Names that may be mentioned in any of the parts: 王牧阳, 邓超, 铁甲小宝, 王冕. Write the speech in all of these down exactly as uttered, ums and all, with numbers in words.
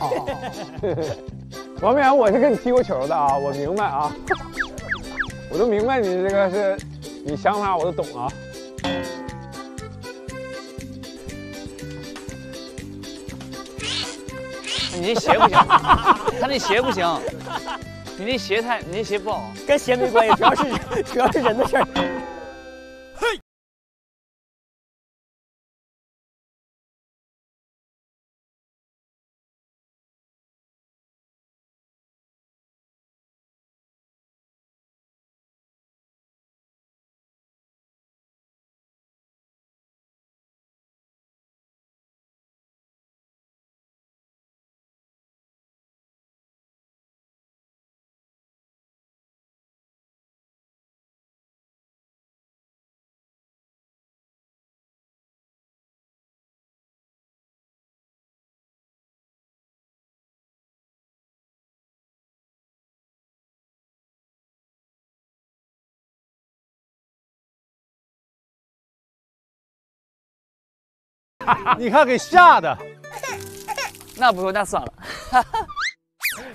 哦，王牧阳，我是跟你踢过球的啊，我明白啊，我都明白你这个是，你想法我都懂啊。你这鞋不行，他那鞋不行，你那鞋太，你那鞋不好，跟鞋没关系，主要是主要是人的事儿。 你看，给吓的，那不用，那算了，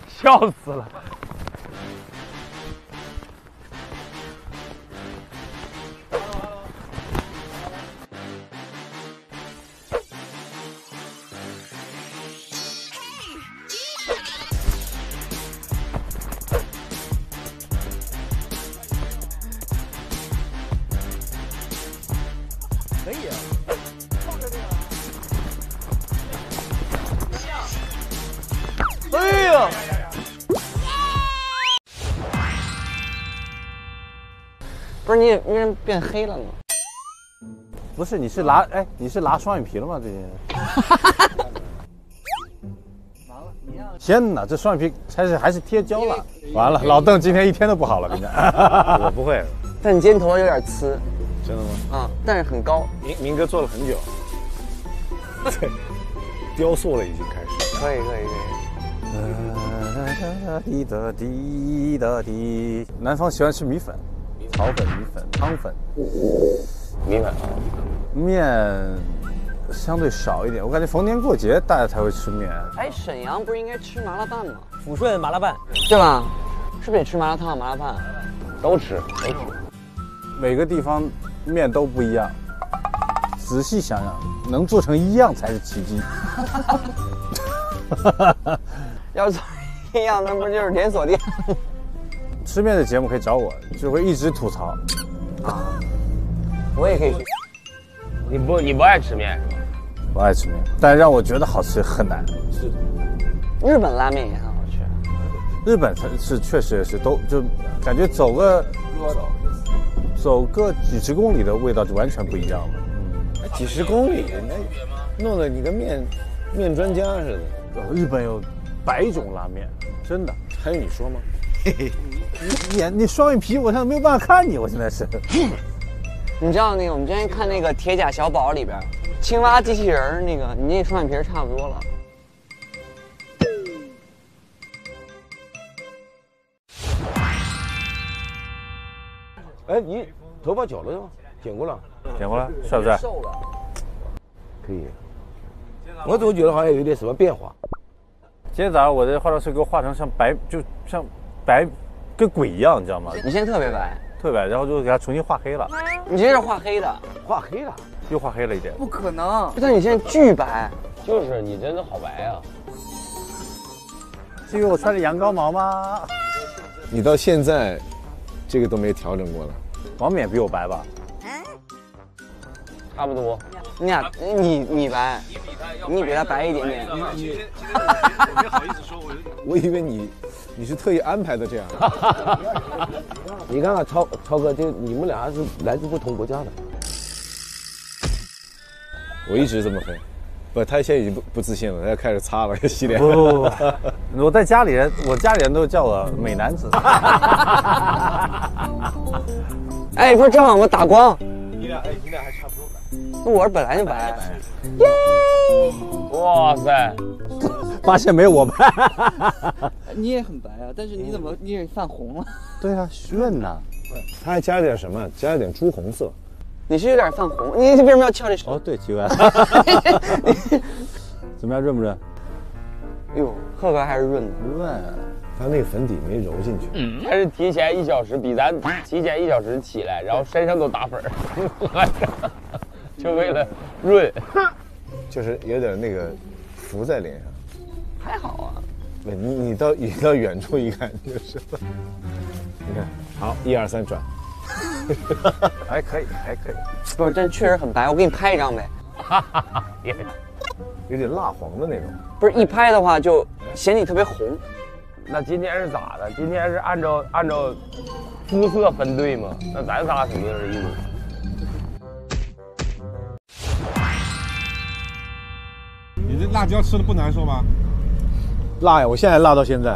笑死了。可以啊。 哎呀！不是你为什么变黑了呢？不是，你是拉哎，你是拉双眼皮了吗？最近？完了，你要天哪，这双眼皮还是还是贴胶了。完了，老邓今天一天都不好了，跟你讲。我不会。但你今天头发有点呲。真的吗？啊，但是很高。明明哥做了很久。对，雕塑了已经开始。可以可以可以。 滴答滴答滴，南方喜欢吃米粉、炒粉、米粉、汤粉、米粉啊，面相对少一点。我感觉逢年过节大家才会吃面。哎，沈阳不是应该吃麻辣拌吗？抚顺麻辣拌，对吧？是不是也吃麻辣烫、麻辣拌？都吃，都吃。每个地方面都不一样，仔细想想，能做成一样才是奇迹。要做一样，那不就是连锁店？吃面的节目可以找我，就会一直吐槽。啊，我也可以。你不你不爱吃面是吧？不爱吃面，但让我觉得好吃很难。是。日本拉面也很好吃。日本是确实也是都就感觉走个走个几十公里的味道就完全不一样了。嗯、几十公里，那弄得你跟面面专家似的。日本有。 百种拉面，真的还用你说吗？嘿嘿，你眼你双眼皮，我现在没有办法看你，我现在是。你知道那个我们之前看那个《铁甲小宝》里边，青蛙机器人那个，你那双眼皮差不多了。哎，你头发久了吗？剪过了，剪过了，帅不帅？瘦了，可以。我怎么觉得好像有点什么变化？ 今天早上我的化妆师给我化成像白，就像白，跟鬼一样，你知道吗？你现在特别白，特别白，然后就给它重新化黑了。你这是化黑的，化黑了，又化黑了一点。不可能！但你现在巨白，就是你真的好白啊！是因为我穿着羊羔毛吗？你到现在，这个都没调整过了。王冕比我白吧？差不多。你俩，你你白。 你比他白一点点，我没好意思说，我有点。我以为你，你是特意安排的这样。你看看超超哥，这你们俩是来自不同国家的。我一直这么黑，不，他现在已经不不自信了，他开始擦了，洗脸。不不不，我在家里人，我家里人都叫我美男子。哎，不是正好我打光。你俩哎，你俩还差不多白。那我是本来就白。 耶！ Yeah! 哇塞，发现没有我白，你也很白啊，但是你怎么你也泛红了？对啊，炫呐、啊！他还加了点什么？加了点朱红色。你是有点泛红，你为什么要翘这手？哦，对，奇怪。怎么样，润不润？哟，喝完还是润的。润啊，它那个粉底没揉进去。嗯，它是提前一小时，比咱提前一小时起来，然后身上都打粉儿，就为了润，就是有点那个浮在脸上。还好啊。你你到你到远处一看就是了，你看，好，一二三转。 还可以，还可以，不是，这确实很白。我给你拍一张呗，有点蜡黄的那种。不是一拍的话就显你特别红。那今天是咋的？今天是按照按照肤色分对吗？那咱仨肯定是一种。你这辣椒吃的不难受吗？辣呀！我现在辣到现在。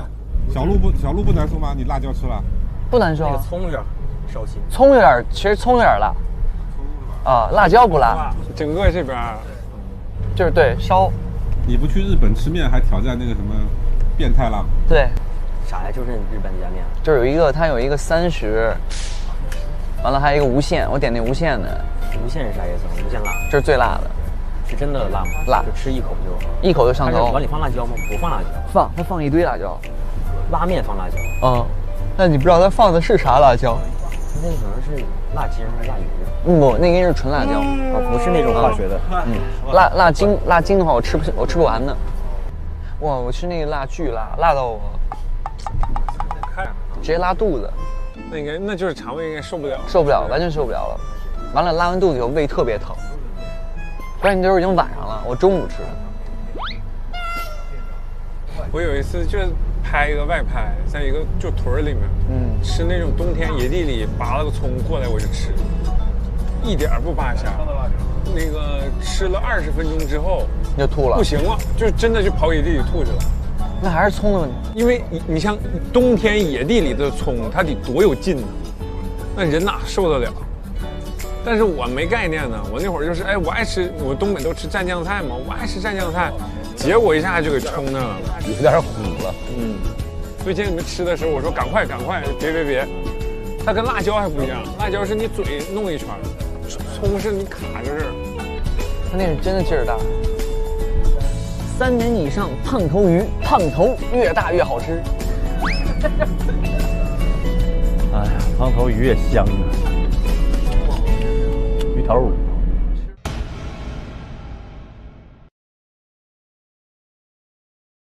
小鹿不小鹿不难受吗？你辣椒吃了？不难受、啊。那个葱有点。 葱有点，其实葱有点辣，啊，辣椒不辣。整个这边就是对烧。你不去日本吃面，还挑战那个什么变态辣？对，啥呀？就是日本那家面，就是有一个，它有一个三十，完了还有一个无限，我点那无限的。无限是啥意思？无限辣，这是最辣的。是真的辣吗？辣，就吃一口就一口就上头。往里放辣椒吗？不放辣椒。放，它放一堆辣椒。拉面放辣椒。嗯，但你不知道它放的是啥辣椒。 那可能是辣精还是辣油？不，那应该是纯辣椒，哦，不是那种化学的。嗯，辣辣精辣精的话，我吃不我吃不完呢。哇，我吃那个辣巨辣，辣到我直接拉肚子。那应该那就是肠胃应该受不了，受不了，完全受不了了。完了，拉完肚子以后胃特别疼。关键就是已经晚上了，我中午吃的。我有一次就。 拍一个外拍，在一个就屯里面，嗯，吃那种冬天野地里拔了个葱过来我就吃，一点不扒瞎，那个吃了二十分钟之后就吐了，不行了，就真的就跑野地里吐去了。那还是葱的问题，因为你你像冬天野地里的葱，它得多有劲呢，那人哪受得了？但是我没概念呢，我那会儿就是哎，我爱吃，我东北都吃蘸酱菜嘛，我爱吃蘸酱菜。 结果一下就给冲那了，有点虎了。嗯，所以今天你们吃的时候，我说赶快赶快，别别别，它跟辣椒还不一样，辣椒是你嘴弄一圈，葱是你卡着这儿。它那是真的劲儿大。三年以上胖头鱼，胖头越大越好吃。哎呀，胖头鱼也香啊，鱼头。